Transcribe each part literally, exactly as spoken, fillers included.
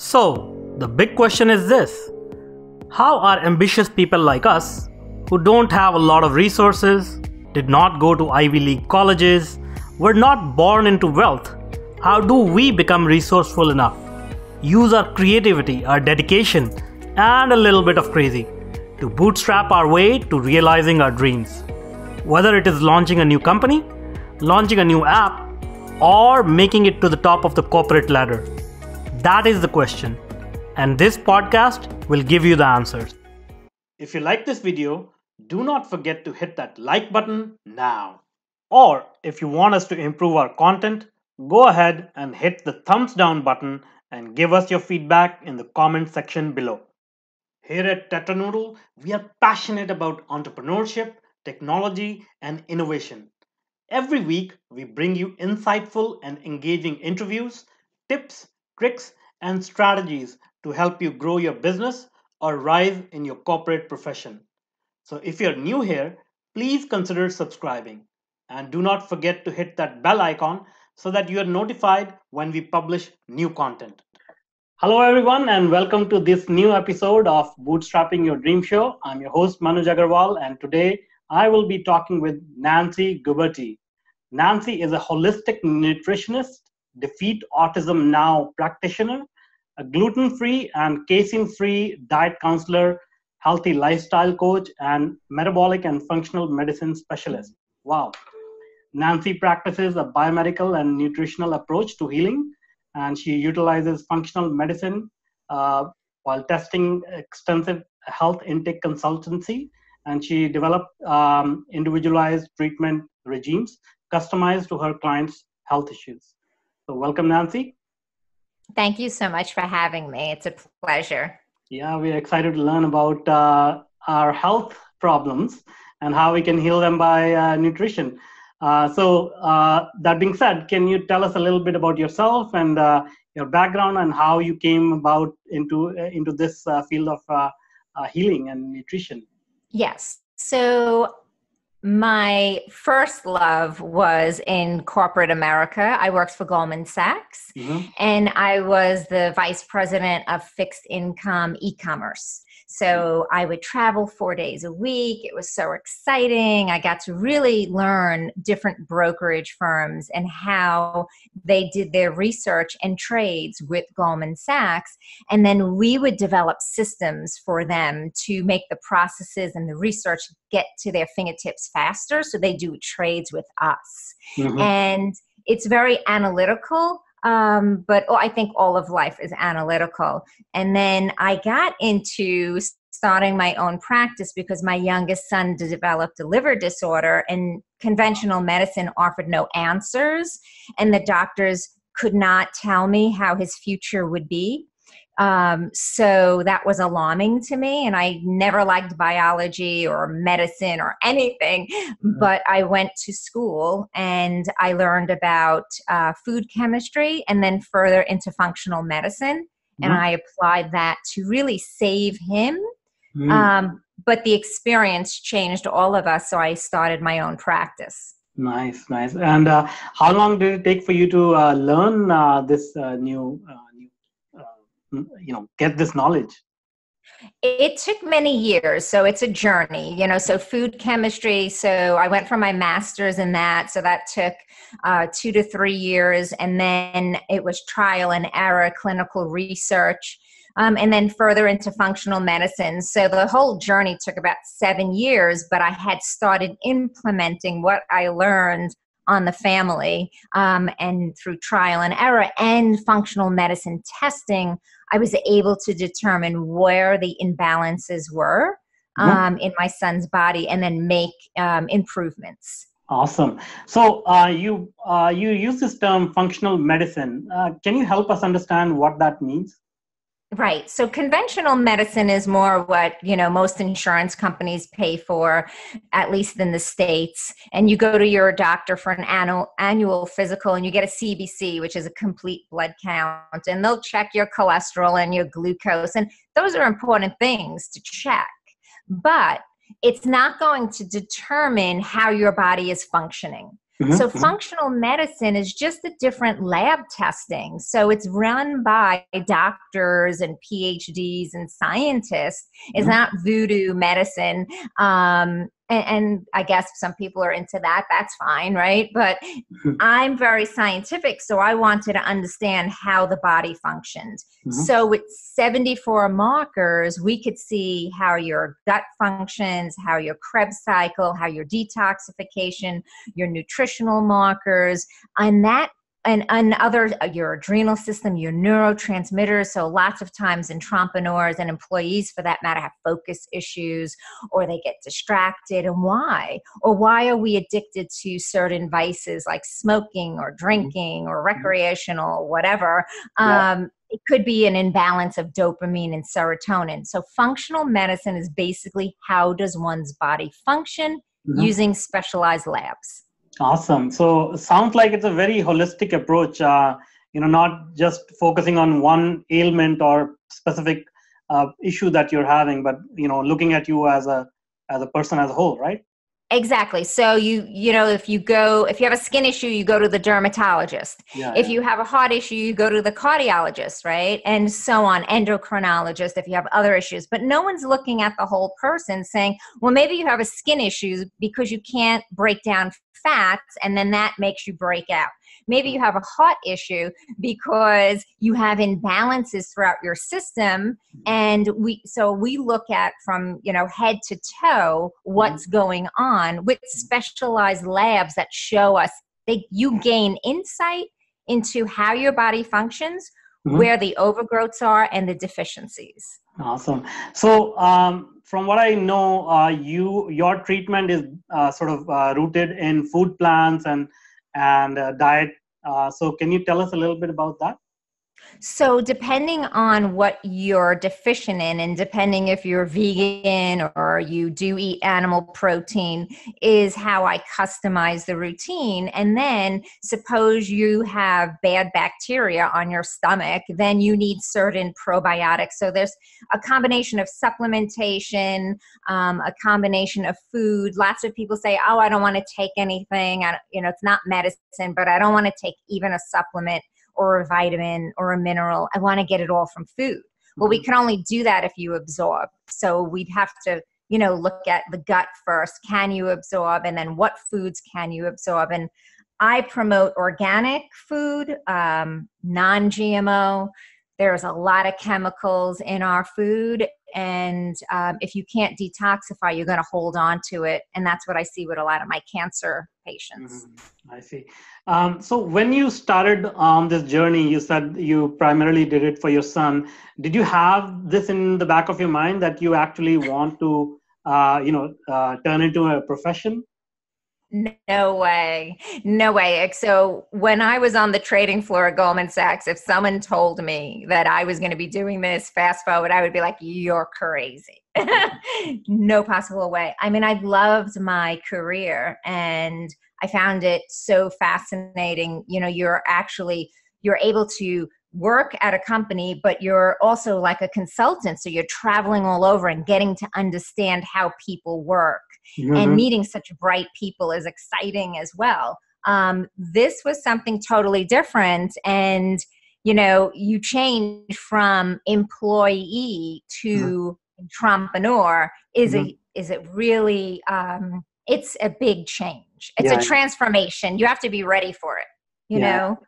So, the big question is this: how are ambitious people like us, who don't have a lot of resources, did not go to Ivy League colleges, were not born into wealth, how do we become resourceful enough, use our creativity, our dedication, and a little bit of crazy to bootstrap our way to realizing our dreams? Whether it is launching a new company, launching a new app, or making it to the top of the corporate ladder, that is the question. And this podcast will give you the answers. If you like this video, do not forget to hit that like button now. Or if you want us to improve our content, go ahead and hit the thumbs down button and give us your feedback in the comment section below. Here at Tetranoodle, we are passionate about entrepreneurship, technology, and innovation. Every week, we bring you insightful and engaging interviews, tips, tricks, and strategies to help you grow your business or rise in your corporate profession. So if you're new here, please consider subscribing. And do not forget to hit that bell icon so that you are notified when we publish new content. Hello everyone, and welcome to this new episode of Bootstrapping Your Dream Show. I'm your host Manuj Aggarwal, and today I will be talking with Nancy Guberti. Nancy is a holistic nutritionist, Defeat Autism Now practitioner, a gluten-free and casein-free diet counselor, healthy lifestyle coach, and metabolic and functional medicine specialist. Wow. Nancy practices a biomedical and nutritional approach to healing, and she utilizes functional medicine uh, while testing extensive health intake consultancy, and she developed um, individualized treatment regimes customized to her clients' health issues. So welcome, Nancy. Thank you so much for having me. It's a pleasure. Yeah, we're excited to learn about uh, our health problems and how we can heal them by uh, nutrition. Uh, so uh, that being said, can you tell us a little bit about yourself and uh, your background and how you came about into, into this uh, field of uh, uh, healing and nutrition? Yes. So my first love was in corporate America. I worked for Goldman Sachs, mm-hmm. and I was the vice president of fixed income e-commerce. So I would travel four days a week. It was so exciting. I got to really learn different brokerage firms and how they did their research and trades with Goldman Sachs. And then we would develop systems for them to make the processes and the research get to their fingertips faster. So they do trades with us. Mm-hmm. And it's very analytical. Um, but oh, I think all of life is analytical. And then I got into starting my own practice because my youngest son developed a liver disorder, and conventional medicine offered no answers, and the doctors could not tell me how his future would be. Um, so that was alarming to me, and I never liked biology or medicine or anything, but I went to school and I learned about uh, food chemistry and then further into functional medicine. And mm. I applied that to really save him. Mm. Um, but the experience changed all of us. So I started my own practice. Nice, nice. And uh, how long did it take for you to uh, learn uh, this uh, new uh, you know, get this knowledge? It took many years. So it's a journey, you know, so food chemistry. So I went for my master's in that. So that took uh, two to three years. And then it was trial and error, clinical research, um, and then further into functional medicine. So the whole journey took about seven years, but I had started implementing what I learned on the family, um, and through trial and error and functional medicine testing, I was able to determine where the imbalances were um, mm-hmm. in my son's body, and then make um, improvements. Awesome. So uh, you uh, you use this term functional medicine. Uh, can you help us understand what that means? Right. So conventional medicine is more what, you know, most insurance companies pay for, at least in the States. And you go to your doctor for an annual, annual physical, and you get a C B C, which is a complete blood count. And they'll check your cholesterol and your glucose. And those are important things to check. But it's not going to determine how your body is functioning. Mm-hmm. So functional medicine is just the different lab testing. So it's run by doctors and P H Ds and scientists. It's mm-hmm. not voodoo medicine. Um, and, and I guess some people are into that. That's fine, right? But mm-hmm. I'm very scientific, so I wanted to understand how the body functioned. Mm-hmm. So with seventy-four markers, we could see how your gut functions, how your Krebs cycle, how your detoxification, your nutrition, markers, and that and, and other, your adrenal system, your neurotransmitters. So lots of times entrepreneurs and employees for that matter have focus issues, or they get distracted, and why? Or why are we addicted to certain vices like smoking or drinking or recreational, whatever? Yeah. Um, it could be an imbalance of dopamine and serotonin. So functional medicine is basically how does one's body function mm-hmm. using specialized labs. Awesome. So sounds like it's a very holistic approach, uh, you know, not just focusing on one ailment or specific uh, issue that you're having, but, you know, looking at you as a as a person as a whole, right? Exactly. So you, you know, if you go, if you have a skin issue, you go to the dermatologist. Yeah, if yeah. you have a heart issue, you go to the cardiologist, right? And so on, endocrinologist, if you have other issues. But no one's looking at the whole person saying, well, maybe you have a skin issue because you can't break down fats, and then that makes you break out. Maybe you have a heart issue because you have imbalances throughout your system. And we, so we look at from, you know, head to toe, what's going on with specialized labs that show us that you gain insight into how your body functions, mm-hmm. where the overgrowths are and the deficiencies. Awesome. So, um, from what I know, uh, you your treatment is uh, sort of uh, rooted in food plans and and uh, diet. Uh, so can you tell us a little bit about that? So depending on what you're deficient in, and depending if you're vegan or you do eat animal protein, is how I customize the routine. And then suppose you have bad bacteria on your stomach, then you need certain probiotics. So there's a combination of supplementation, um, a combination of food. Lots of people say, oh, I don't want to take anything. I, you know, it's not medicine, but I don't want to take even a supplement or a vitamin or a mineral. I want to get it all from food. Well, we can only do that if you absorb. So we'd have to, you know, look at the gut first. Can you absorb? And then what foods can you absorb? And I promote organic food, um, non-G M O. There's a lot of chemicals in our food. And um, if you can't detoxify, you're going to hold on to it. And that's what I see with a lot of my cancer patients. Mm-hmm. I see. Um, so when you started um, this journey, you said you primarily did it for your son. Did you have this in the back of your mind that you actually want to, uh, you know, uh, turn into a profession? No way. No way. So when I was on the trading floor at Goldman Sachs, if someone told me that I was going to be doing this, fast forward, I would be like, you're crazy. No possible way. I mean, I loved my career and I found it so fascinating. You know, you're actually, you're able to work at a company, but you're also like a consultant. So you're traveling all over and getting to understand how people work. Mm-hmm. And meeting such bright people is exciting as well. Um, this was something totally different. And, you know, you change from employee to mm-hmm. entrepreneur. Is, mm-hmm. it, is it really, um, it's a big change. It's yeah. a transformation. You have to be ready for it, you yeah. know?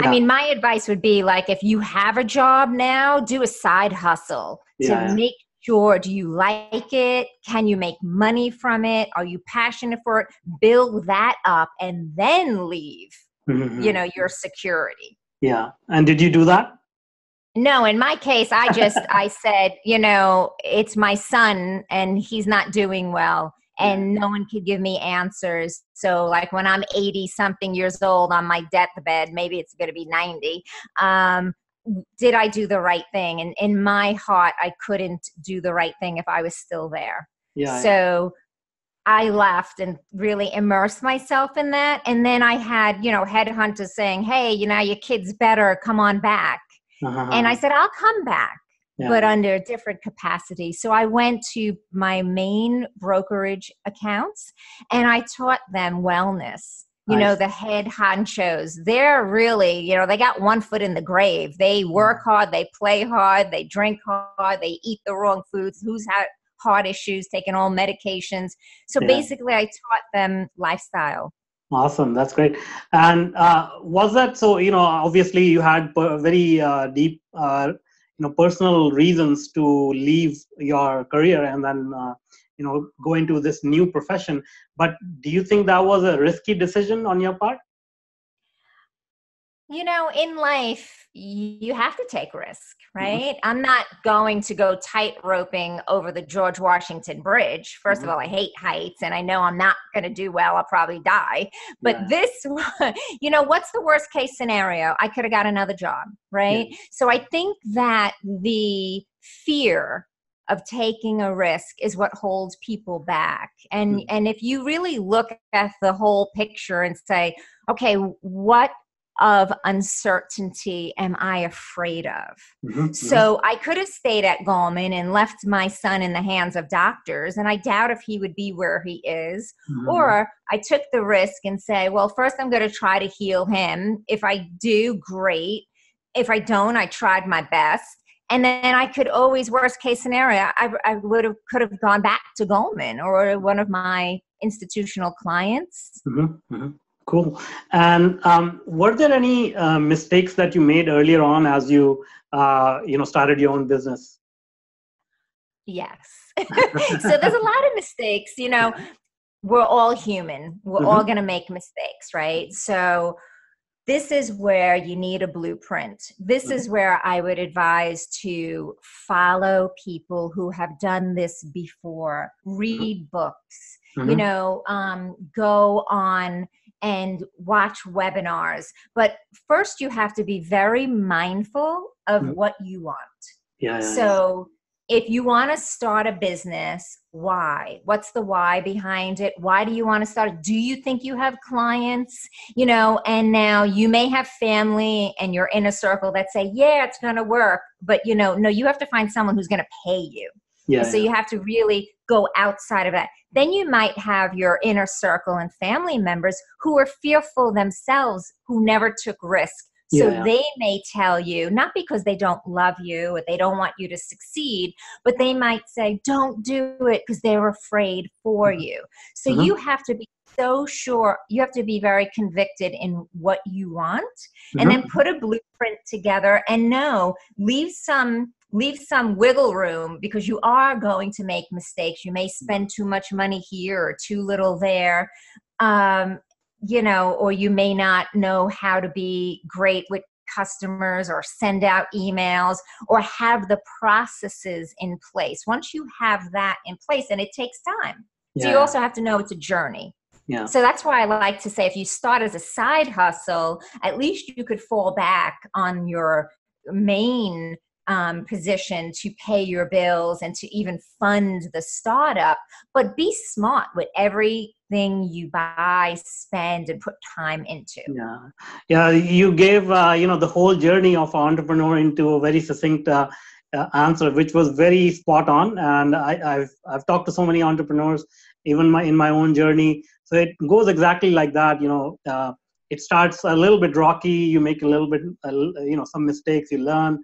Yeah. I mean, my advice would be like, if you have a job now, do a side hustle yeah. to make sure. Do you like it? Can you make money from it? Are you passionate for it? Build that up and then leave, mm-hmm. you know, your security. Yeah. And did you do that? No, in my case, I just, I said, you know, it's my son and he's not doing well. And no one could give me answers. So like when I'm eighty something years old on my deathbed, maybe it's going to be ninety. Um, did I do the right thing? And in my heart, I couldn't do the right thing if I was still there. Yeah, so yeah. I left and really immersed myself in that. And then I had, you know, headhunters saying, hey, you know, your kid's better. Come on back. Uh-huh. And I said, I'll come back. yeah. but under a different capacity. So I went to my main brokerage accounts and I taught them wellness. You know, the head honchos, they're really, you know, they got one foot in the grave. They work hard, they play hard, they drink hard, they eat the wrong foods, who's had heart issues, taking all medications. So yeah. basically I taught them lifestyle. Awesome. That's great. And uh, was that so, you know, obviously you had very uh, deep, uh, you know, personal reasons to leave your career and then uh, you know, go into this new profession. But do you think that was a risky decision on your part? You know, in life, you have to take risk, right? Mm-hmm. I'm not going to go tight roping over the George Washington Bridge. First mm-hmm. of all, I hate heights and I know I'm not going to do well. I'll probably die. But yeah. this, you know, what's the worst case scenario? I could have got another job, right? Yeah. So I think that the fear of taking a risk is what holds people back. And mm-hmm. and if you really look at the whole picture and say, okay, what of uncertainty am I afraid of? Mm-hmm. So I could have stayed at Goldman and left my son in the hands of doctors, and I doubt if he would be where he is. Mm-hmm. Or I took the risk and say, well, first I'm going to try to heal him. If I do, great. If I don't, I tried my best. And then I could always, worst case scenario, I, I would have could have gone back to Goldman or one of my institutional clients. Mm-hmm, mm-hmm. Cool. And um, were there any uh, mistakes that you made earlier on as you, uh, you know, started your own business? Yes. So there's a lot of mistakes. You know, we're all human. We're mm-hmm. all going to make mistakes, right? So this is where you need a blueprint. This is where I would advise to follow people who have done this before, read books, mm-hmm. you know, um, go on and watch webinars. But first you have to be very mindful of mm-hmm. what you want. Yeah. So if you want to start a business, why? What's the why behind it? Why do you want to start it? Do you think you have clients? You know, and now you may have family and your inner circle that say, yeah, it's going to work. But, you know, no, you have to find someone who's going to pay you. Yeah, so yeah. you have to really go outside of that. Then you might have your inner circle and family members who are fearful themselves, who never took risks. So yeah. they may tell you, not because they don't love you or they don't want you to succeed, but they might say, don't do it because they're afraid for mm-hmm. you. So mm-hmm. you have to be so sure. You have to be very convicted in what you want mm-hmm. and then put a blueprint together and know, leave some Leave some wiggle room because you are going to make mistakes. You may spend too much money here or too little there, um, you know, or you may not know how to be great with customers or send out emails or have the processes in place. Once you have that in place, and it takes time. Yeah. So you also have to know it's a journey. Yeah. So that's why I like to say if you start as a side hustle, at least you could fall back on your main Um, position to pay your bills and to even fund the startup, but be smart with everything you buy, spend, and put time into. Yeah, yeah. You gave uh, you know the whole journey of an entrepreneur into a very succinct uh, uh, answer, which was very spot on. And I, I've I've talked to so many entrepreneurs, even my in my own journey. So it goes exactly like that. You know, uh, it starts a little bit rocky. You make a little bit, uh, you know, some mistakes. You learn.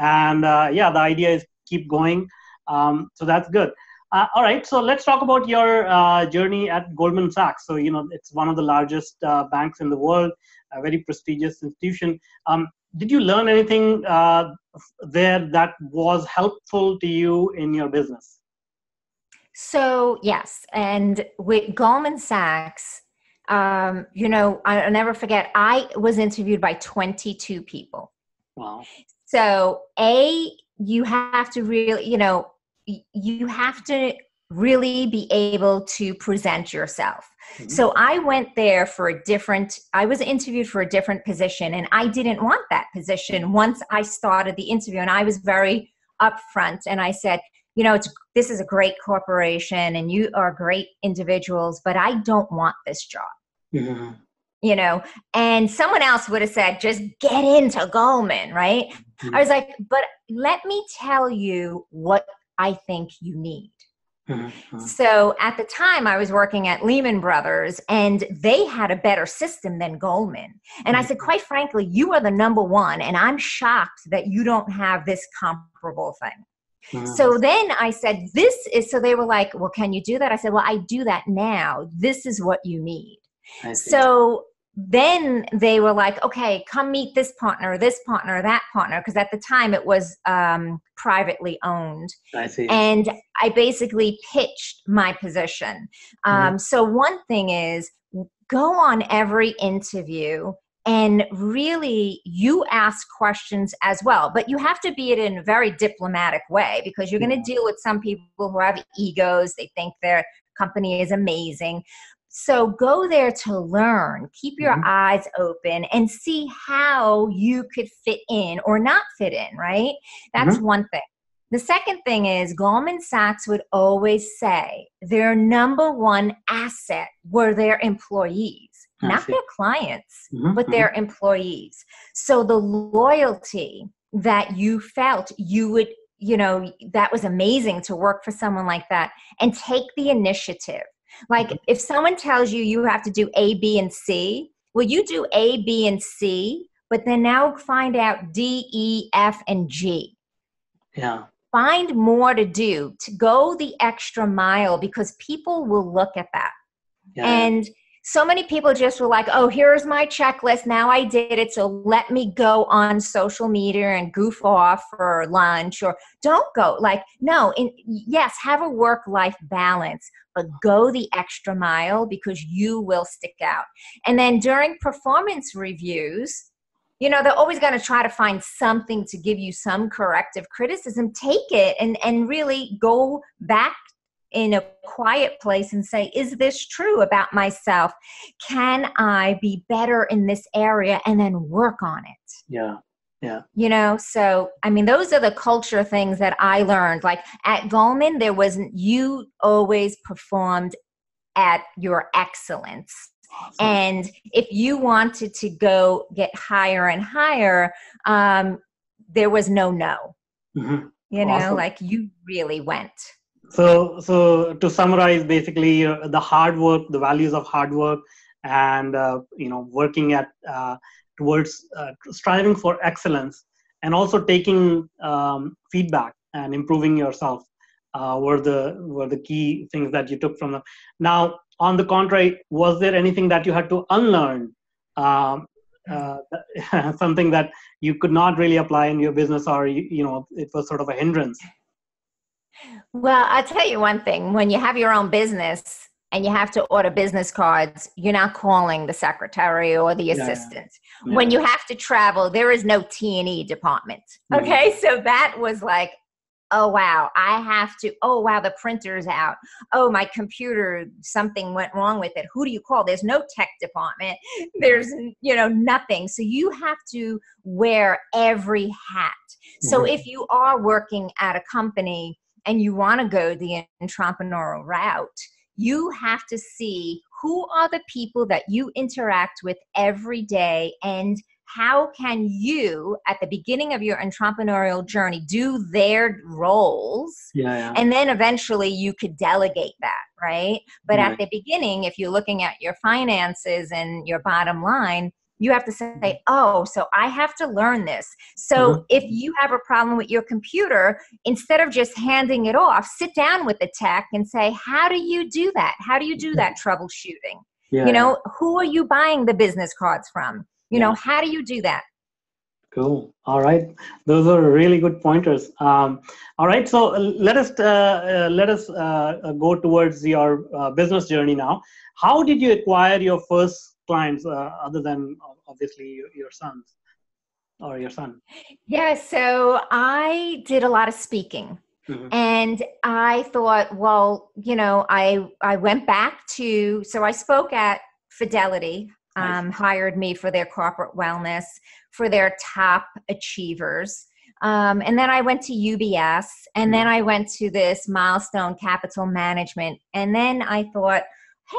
And uh, yeah, the idea is keep going. Um, so that's good. Uh, all right. So let's talk about your uh, journey at Goldman Sachs. So, you know, it's one of the largest uh, banks in the world, a very prestigious institution. Um, did you learn anything uh, there that was helpful to you in your business? So, yes. And with Goldman Sachs, um, you know, I'll never forget, I was interviewed by twenty-two people. Wow. So A, you have to really, you know, you have to really be able to present yourself. Mm-hmm. So I went there for a different, I was interviewed for a different position and I didn't want that position once I started the interview. And I was very upfront and I said, you know, it's, this is a great corporation and you are great individuals, but I don't want this job. Yeah. you know, and someone else would have said, just get into Goldman, right? Mm-hmm. I was like, but let me tell you what I think you need. Mm-hmm. So at the time I was working at Lehman Brothers, and they had a better system than Goldman. And mm-hmm. I said, quite frankly, you are the number one, and I'm shocked that you don't have this comparable thing. Mm-hmm. So then I said, this is, so they were like, well, can you do that? I said, well, I do that now. This is what you need. So then they were like, okay, come meet this partner, this partner, that partner. Because at the time it was um, privately owned. I see. And I basically pitched my position. Um, mm-hmm. So one thing is, go on every interview and really you ask questions as well. But you have to be it in a very diplomatic way, because you're mm-hmm. going to deal with some people who have egos. They think their company is amazing. So go there to learn, keep your mm-hmm. eyes open and see how you could fit in or not fit in, right? That's mm-hmm. one thing. The second thing is, Goldman Sachs would always say their number one asset were their employees, I not see. Their clients, mm-hmm. but their mm-hmm. employees. So the loyalty that you felt you would, you know, that was amazing to work for someone like that, and take the initiative. Like if someone tells you you have to do A, B, and C, well, you do A, B, and C, but then now find out D, E, F, and G. Yeah. Find more to do, to go the extra mile, because people will look at that. Yeah. And so many people just were like, oh, here's my checklist. Now I did it. So let me go on social media and goof off for lunch, or don't go. Like, no, in, yes, have a work-life balance, but go the extra mile, because you will stick out. And then during performance reviews, you know, they're always going to try to find something to give you some corrective criticism. Take it and, and really go back in a quiet place and say, is this true about myself? Can I be better in this area? And then work on it. Yeah. Yeah. You know, so, I mean, those are the culture things that I learned. Like at Goldman, there wasn't, you always performed at your excellence. Awesome. And if you wanted to go get higher and higher, um, there was no, no, mm-hmm. you know, awesome. Like you really went. So, so to summarize, basically uh, the hard work, the values of hard work, and uh, you know, working at uh, towards uh, striving for excellence, and also taking um, feedback and improving yourself uh, were the were the key things that you took from them. Now, on the contrary, was there anything that you had to unlearn? Um, uh, something that you could not really apply in your business, or you, you know, it was sort of a hindrance. Well, I'll tell you one thing. When you have your own business and you have to order business cards, you're not calling the secretary or the assistant. Yeah. Yeah. When you have to travel, there is no T and E department. Okay. Mm-hmm. So that was like, oh, wow, I have to, oh, wow, the printer's out. Oh, my computer, something went wrong with it. Who do you call? There's no tech department. There's, you know, nothing. So you have to wear every hat. So mm-hmm. if you are working at a company, and you want to go the entrepreneurial route, you have to see who are the people that you interact with every day, and how can you, at the beginning of your entrepreneurial journey, do their roles, yeah, yeah. and then eventually you could delegate that, right? But right. at the beginning, if you're looking at your finances and your bottom line, you have to say, oh, so I have to learn this. So mm-hmm. if you have a problem with your computer, instead of just handing it off, sit down with the tech and say, how do you do that? How do you do that troubleshooting? Yeah. You know, who are you buying the business cards from? You yeah. know, how do you do that? Cool. All right. Those are really good pointers. Um, all right. So let us, uh, uh, let us uh, go towards your uh, business journey now. How did you acquire your first clients uh, other than obviously your, your sons or your son? Yeah, so I did a lot of speaking. Mm-hmm. And I thought, well, you know, I, I went back to, so I spoke at Fidelity, nice. um, hired me for their corporate wellness, for their top achievers. Um, and then I went to U B S, and mm-hmm. then I went to this Milestone Capital Management. And then I thought,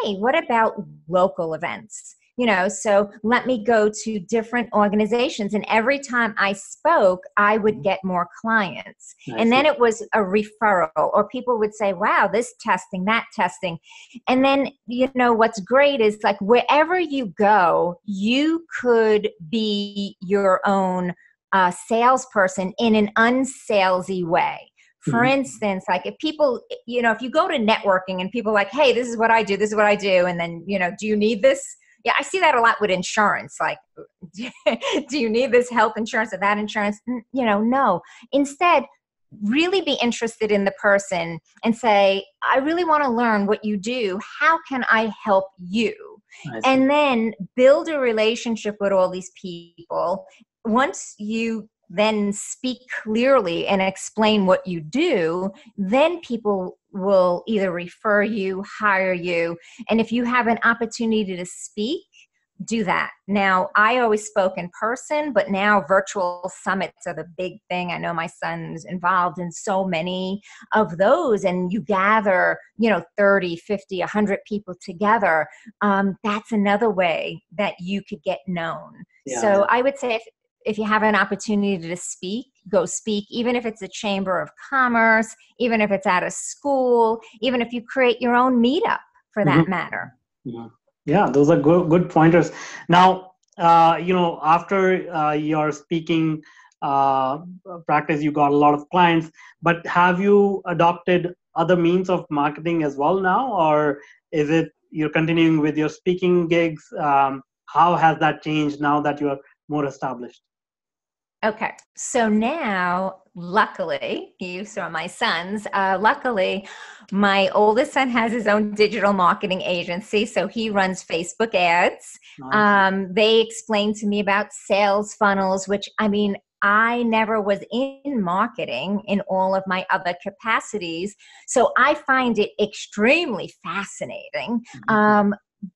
hey, what about local events? you know, so let me go to different organizations. And every time I spoke, I would get more clients. I and see. Then it was a referral, or people would say, wow, this testing, that testing. And then, you know, what's great is like wherever you go, you could be your own uh, salesperson in an unsalesy way. For instance, like if people, you know, if you go to networking and people are like, hey, this is what I do, this is what I do. And then, you know, do you need this? Yeah, I see that a lot with insurance. Like, do you need this health insurance or that insurance? You know, no. Instead, really be interested in the person and say, I really want to learn what you do. How can I help you? And then build a relationship with all these people. Once you then speak clearly and explain what you do, then people will either refer you, hire you. And if you have an opportunity to speak, do that. Now, I always spoke in person, but now virtual summits are the big thing. I know my son's involved in so many of those, and you gather, you know, thirty, fifty, a hundred people together. Um, that's another way that you could get known. Yeah. So I would say if If you have an opportunity to speak, go speak, even if it's a chamber of commerce, even if it's at a school, even if you create your own meetup for that mm-hmm. matter. Yeah. yeah, those are good, good pointers. Now, uh, you know, after uh, your speaking uh, practice, you got a lot of clients, but have you adopted other means of marketing as well now? Or is it you're continuing with your speaking gigs? Um, how has that changed now that you are more established? Okay, so now, luckily, you saw my sons, uh, luckily, my oldest son has his own digital marketing agency, so he runs Facebook ads. Nice. Um, they explained to me about sales funnels, which, I mean, I never was in marketing in all of my other capacities, so I find it extremely fascinating. Mm-hmm. Um,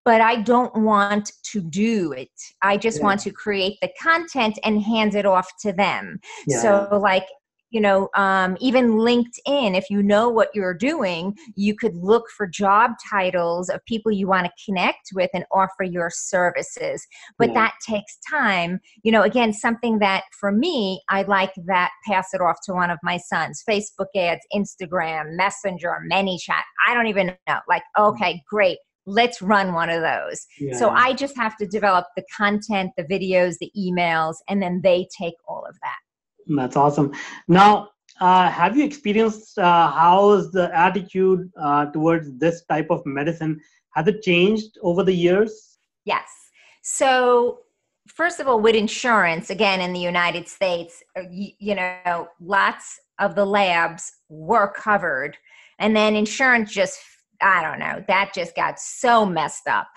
but I don't want to do it. I just yeah. want to create the content and hand it off to them. Yeah. So like, you know, um, even LinkedIn, if you know what you're doing, you could look for job titles of people you want to connect with and offer your services. But yeah. that takes time. You know, again, something that for me, I like that, pass it off to one of my sons. Facebook ads, Instagram, Messenger, ManyChat. I don't even know. Like, okay, great. Let's run one of those. Yeah. So I just have to develop the content, the videos, the emails, and then they take all of that. That's awesome. Now, uh, have you experienced uh, how is the attitude uh, towards this type of medicine? Has it changed over the years? Yes. So first of all, with insurance, again, in the United States, you, you know, lots of the labs were covered. And then insurance just I don't know, that just got so messed up.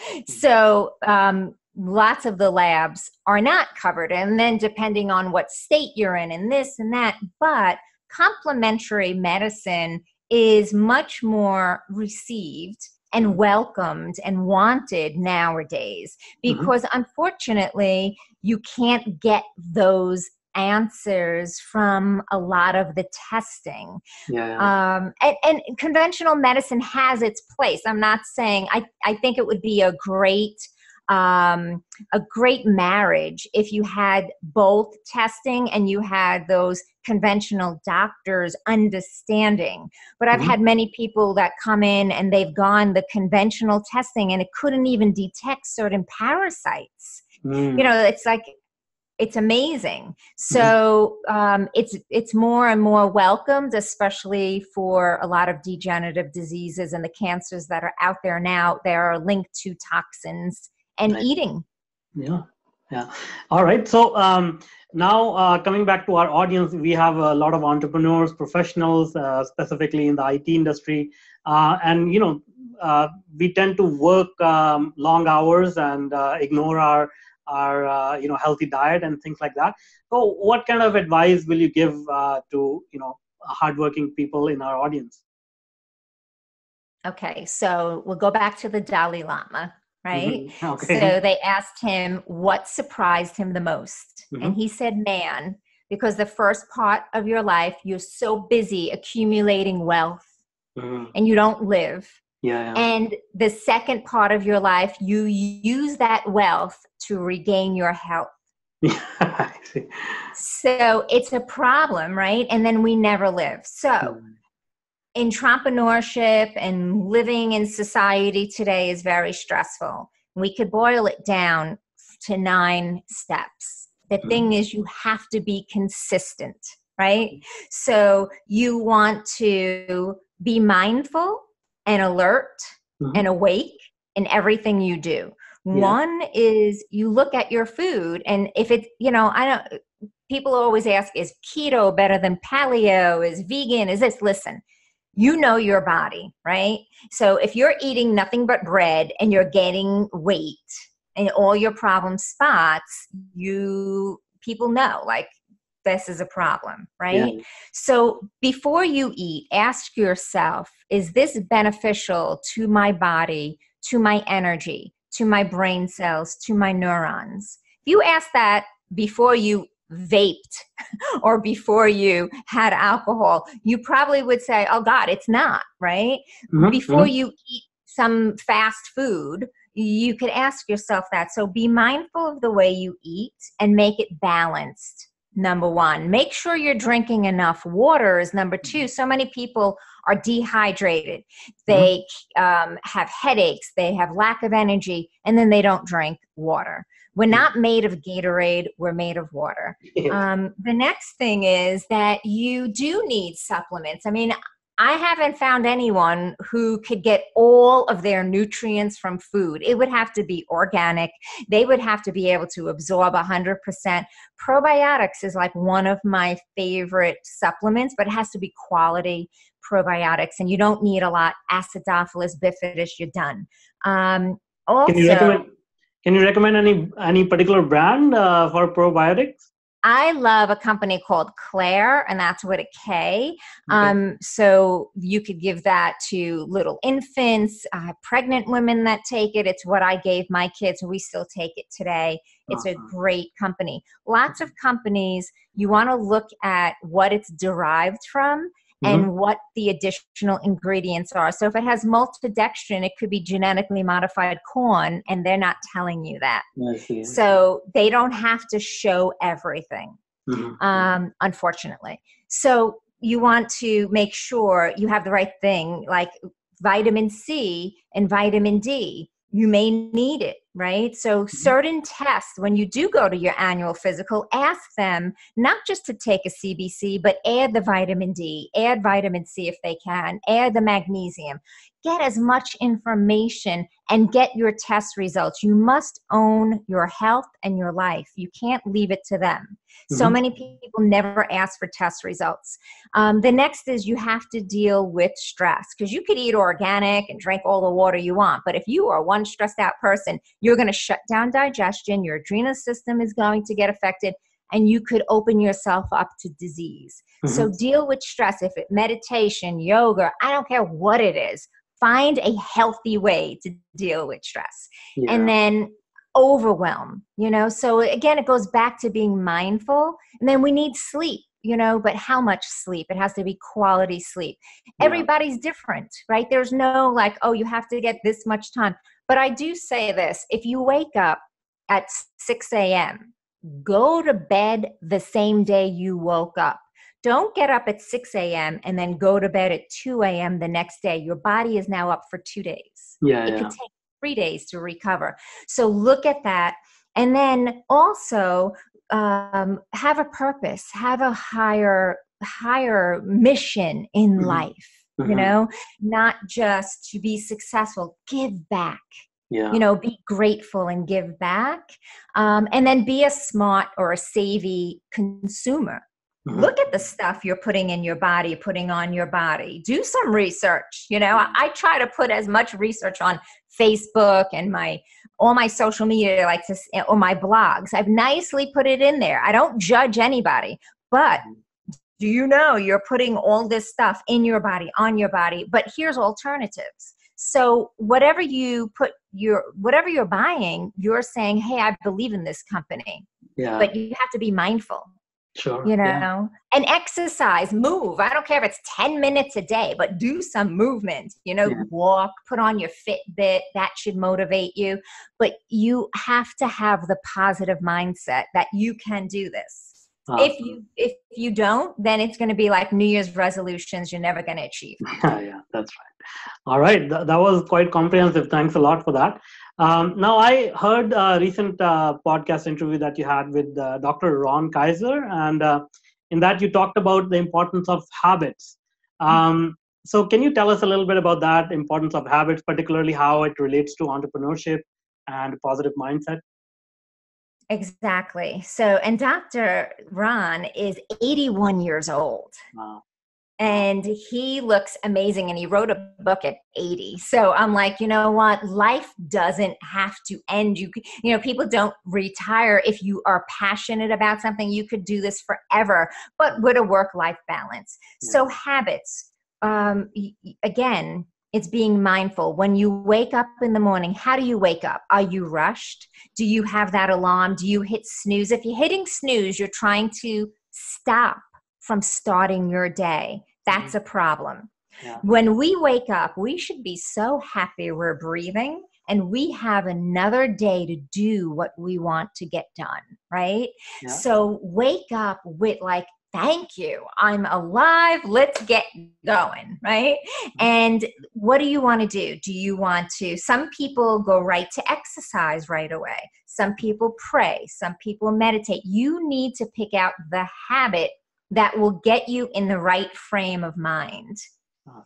So um, lots of the labs are not covered. And then depending on what state you're in and this and that, but complementary medicine is much more received and welcomed and wanted nowadays, because mm-hmm. unfortunately you can't get those answers from a lot of the testing. Yeah. Um, and, and conventional medicine has its place. I'm not saying, I, I think it would be a great, um, a great marriage if you had both testing and you had those conventional doctors understanding. But I've mm-hmm. had many people that come in and they've gone the conventional testing and it couldn't even detect certain parasites. Mm. You know, it's like, it's amazing. So um, it's it's more and more welcomed, especially for a lot of degenerative diseases and the cancers that are out there now. They are linked to toxins and right. eating. Yeah, yeah. All right. So um, now uh, coming back to our audience, we have a lot of entrepreneurs, professionals, uh, specifically in the I T industry, uh, and you know uh, we tend to work um, long hours and uh, ignore our. our uh, you know healthy diet and things like that. So what kind of advice will you give uh, to you know hardworking people in our audience? Okay, so we'll go back to the Dalai Lama, right? Mm-hmm. Okay. So they asked him what surprised him the most. Mm-hmm. And he said, man, because the first part of your life, you're so busy accumulating wealth mm-hmm. and you don't live. Yeah, yeah. And the second part of your life, you use that wealth to regain your health. Yeah, I see. So it's a problem, right? And then we never live. So mm. entrepreneurship and living in society today is very stressful. We could boil it down to nine steps. The mm. thing is, you have to be consistent, right? So you want to be mindful and alert mm-hmm. and awake in everything you do. Yeah. One is you look at your food, and if it's, you know, I don't, people always ask, is keto better than paleo? Is vegan? Is this? Listen, you know your body, right? So if you're eating nothing but bread and you're getting weight and all your problem spots, you, people know, like, this is a problem, right? Yeah. So before you eat, ask yourself, is this beneficial to my body, to my energy, to my brain cells, to my neurons? If you ask that before you vaped or before you had alcohol, you probably would say, oh God, it's not, right? Mm-hmm. Before you eat some fast food, you could ask yourself that. So be mindful of the way you eat and make it balanced. Number one, make sure you're drinking enough water is number two. So many people are dehydrated. They um, have headaches. They have lack of energy, and then they don't drink water. We're not made of Gatorade. We're made of water. Um, the next thing is that you do need supplements. I mean, I haven't found anyone who could get all of their nutrients from food. It would have to be organic. They would have to be able to absorb one hundred percent. Probiotics is like one of my favorite supplements, but it has to be quality probiotics. And you don't need a lot. Acidophilus bifidus, you're done. Um, also, can you recommend, can you recommend any, any particular brand uh, for probiotics? I love a company called Claire, and that's with a K. Um, okay. So you could give that to little infants, uh, pregnant women that take it. It's what I gave my kids. We still take it today. It's uh-huh. a great company. Lots of companies, you want to look at what it's derived from mm-hmm. and what the additional ingredients are. So if it has maltodextrin, it could be genetically modified corn, and they're not telling you that. So they don't have to show everything, mm-hmm. um, unfortunately. So you want to make sure you have the right thing, like vitamin C and vitamin D. You may need it, right? So certain tests, when you do go to your annual physical, ask them not just to take a C B C, but add the vitamin D, add vitamin C if they can, add the magnesium. Get as much information and get your test results. You must own your health and your life. You can't leave it to them. Mm-hmm. So many people never ask for test results. Um, the next is you have to deal with stress, because you could eat organic and drink all the water you want, but if you are one stressed out person, you're going to shut down digestion, your adrenal system is going to get affected, and you could open yourself up to disease. Mm-hmm. So deal with stress. If it's meditation, yoga, I don't care what it is. Find a healthy way to deal with stress. Yeah. And then overwhelm, you know. So again, it goes back to being mindful. And then we need sleep, you know, but how much sleep? It has to be quality sleep. Yeah. Everybody's different, right? There's no like, oh, you have to get this much time. But I do say this, if you wake up at six a.m., go to bed the same day you woke up. Don't get up at six a.m. and then go to bed at two a.m. the next day. Your body is now up for two days. Yeah, it yeah. could take three days to recover. So look at that. And then also um, have a purpose, have a higher, higher mission in mm-hmm. life, mm-hmm. you know, not just to be successful, give back. Yeah. You know, be grateful and give back. Um, and then be a smart or a savvy consumer. Mm-hmm. Look at the stuff you're putting in your body, putting on your body. Do some research. You know, I, I try to put as much research on Facebook and my all my social media, like this, or my blogs. I've nicely put it in there. I don't judge anybody, but do you know you're putting all this stuff in your body, on your body? But here's alternatives. So whatever you put your whatever you're buying, you're saying, "Hey, I believe in this company," yeah. but you have to be mindful. Sure. You know, yeah. And exercise, move. I don't care if it's ten minutes a day, but do some movement, you know, yeah. walk, put on your Fitbit. That should motivate you. But you have to have the positive mindset that you can do this. Awesome. If you, if you don't, then it's going to be like New Year's resolutions you're never going to achieve. Yeah, that's right. All right. Th- that was quite comprehensive. Thanks a lot for that. Um, now, I heard a recent uh, podcast interview that you had with uh, Doctor Ron Kaiser, and uh, in that you talked about the importance of habits. Um, so can you tell us a little bit about that importance of habits, particularly how it relates to entrepreneurship and positive mindset? Exactly. So, and Doctor Ron is eighty-one years old. Wow. And he looks amazing, and he wrote a book at eighty. So I'm like, you know what? Life doesn't have to end. You you know, people don't retire. If you are passionate about something, you could do this forever, but with a work-life balance. Yeah. So habits, um, again, it's being mindful. When you wake up in the morning, how do you wake up? Are you rushed? Do you have that alarm? Do you hit snooze? If you're hitting snooze, you're trying to stop from starting your day. That's a problem. Yeah. When we wake up, we should be so happy we're breathing and we have another day to do what we want to get done, right? Yeah. So wake up with like, thank you, I'm alive, let's get going, right? And what do you want to do? Do you want to, some people go right to exercise right away. Some people pray, some people meditate. You need to pick out the habit that will get you in the right frame of mind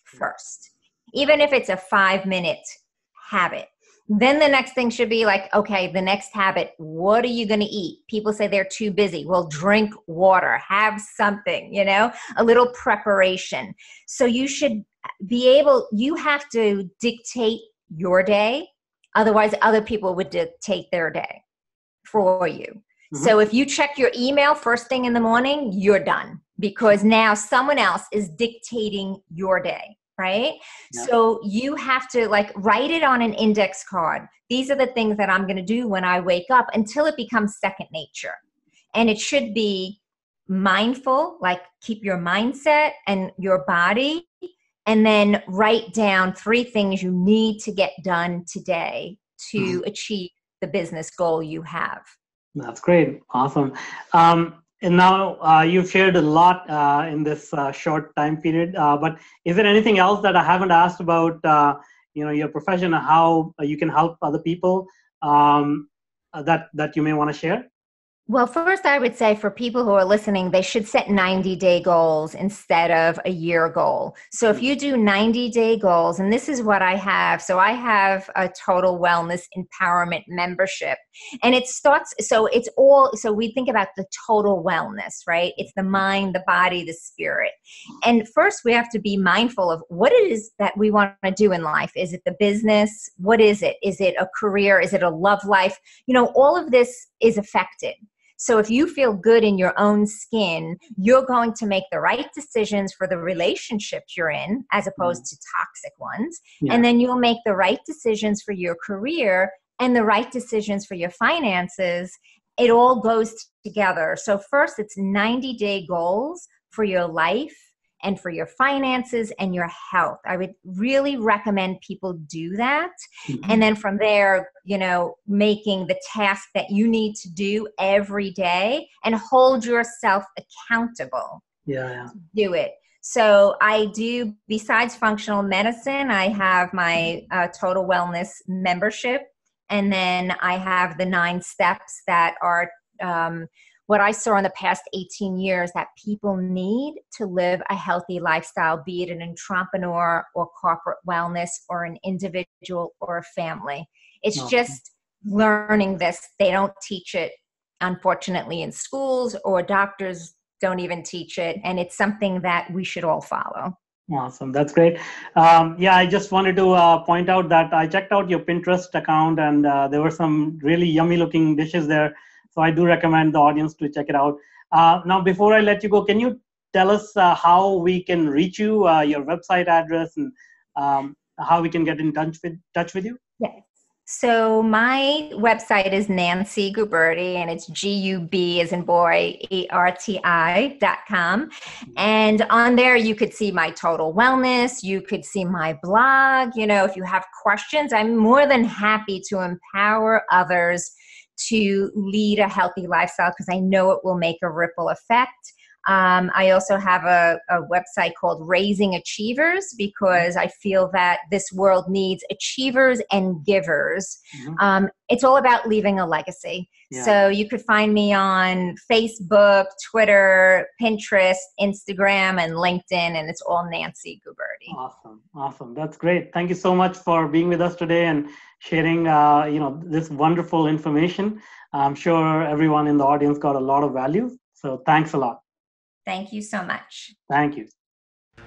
first, even if it's a five minute habit. Then the next thing should be like, okay, the next habit, what are you going to eat? People say they're too busy. Well, drink water, have something, you know, a little preparation. So you should be able, you have to dictate your day. Otherwise, other people would dictate their day for you. So if you check your email first thing in the morning, you're done, because now someone else is dictating your day, right? Yeah. So you have to like write it on an index card. These are the things that I'm going to do when I wake up until it becomes second nature. And it should be mindful, like keep your mindset and your body, and then write down three things you need to get done today to mm-hmm. achieve the business goal you have. That's great. Awesome. Um, and now uh, you've shared a lot uh, in this uh, short time period, uh, but is there anything else that I haven't asked about, uh, you know, your profession, how you can help other people um, that, that you may want to share? Well, first, I would say for people who are listening, they should set ninety-day goals instead of a year goal. So if you do ninety-day goals, and this is what I have. So I have a Total Wellness Empowerment membership. And it starts, so it's all, so we think about the total wellness, right? It's the mind, the body, the spirit. And first, we have to be mindful of what it is that we want to do in life. Is it the business? What is it? Is it a career? Is it a love life? You know, all of this is affected. So if you feel good in your own skin, you're going to make the right decisions for the relationships you're in, as opposed to toxic ones. Yeah. And then you'll make the right decisions for your career and the right decisions for your finances. It all goes together. So first, it's ninety-day goals for your life and for your finances and your health. I would really recommend people do that. Mm-hmm. And then from there, you know, making the task that you need to do every day and hold yourself accountable. Yeah, yeah. To do it. So I do, besides functional medicine, I have my uh, Total Wellness membership. And then I have the nine steps that are um, what I saw in the past eighteen years that people need to live a healthy lifestyle, be it an entrepreneur or corporate wellness or an individual or a family. It's okay. Just learning this. They don't teach it, unfortunately, in schools, or doctors don't even teach it. And it's something that we should all follow. Awesome. That's great. Um, yeah, I just wanted to uh, point out that I checked out your Pinterest account, and uh, there were some really yummy looking dishes there. So I do recommend the audience to check it out. Uh, now, before I let you go, can you tell us uh, how we can reach you, uh, your website address, and um, how we can get in touch with touch with you? Yes. So my website is Nancy Guberti, and it's G U B as in boy, E R T I dot com. And on there, you could see my total wellness. You could see my blog. You know, if you have questions, I'm more than happy to empower others to lead a healthy lifestyle because I know it will make a ripple effect. Um, I also have a, a website called Raising Achievers because I feel that this world needs achievers and givers. Mm-hmm. Um, it's all about leaving a legacy. Yeah. So you could find me on Facebook, Twitter, Pinterest, Instagram, and LinkedIn, and it's all Nancy Guberti. Awesome. Awesome. That's great. Thank you so much for being with us today and sharing uh, you know, this wonderful information. I'm sure everyone in the audience got a lot of value. So thanks a lot. Thank you so much. Thank you.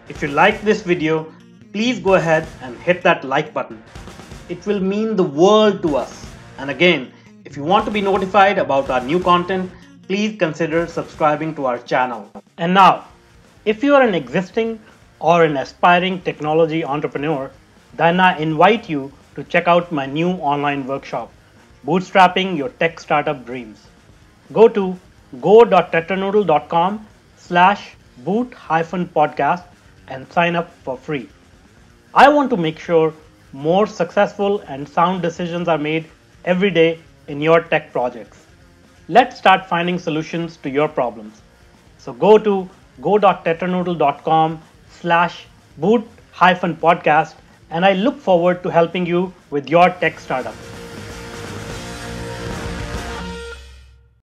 If you like this video, please go ahead and hit that like button. It will mean the world to us. And again, if you want to be notified about our new content, please consider subscribing to our channel. And now, if you are an existing or an aspiring technology entrepreneur, then I invite you to check out my new online workshop, Bootstrapping Your Tech Startup Dreams. Go to go.tetranoodle.com slash boot hyphen podcast and sign up for free. I want to make sure more successful and sound decisions are made every day in your tech projects. Let's start finding solutions to your problems. So go to go.tetranoodle.com slash boot hyphen podcast and I look forward to helping you with your tech startup.